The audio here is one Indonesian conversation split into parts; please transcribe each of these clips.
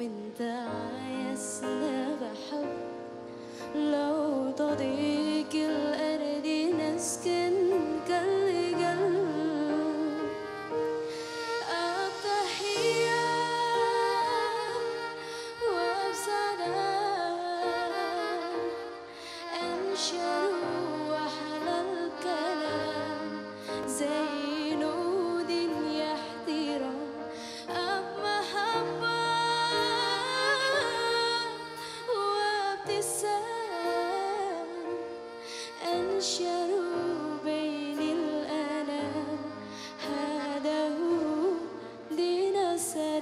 وانت عايزنا بحب لو تضيق الأرض نسكن كل قلب التحية وبسلام انشروا أحلى الكلام زي نود يا احترام انشروا بين الألم هذا هو دين السلام.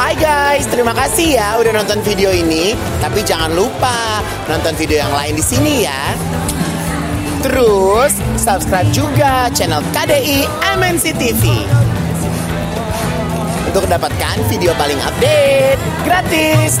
Hai guys, terima kasih ya udah nonton video ini. Tapi jangan lupa nonton video yang lain di sini ya. Terus subscribe juga channel KDI MNCTV untuk mendapatkan video paling update gratis.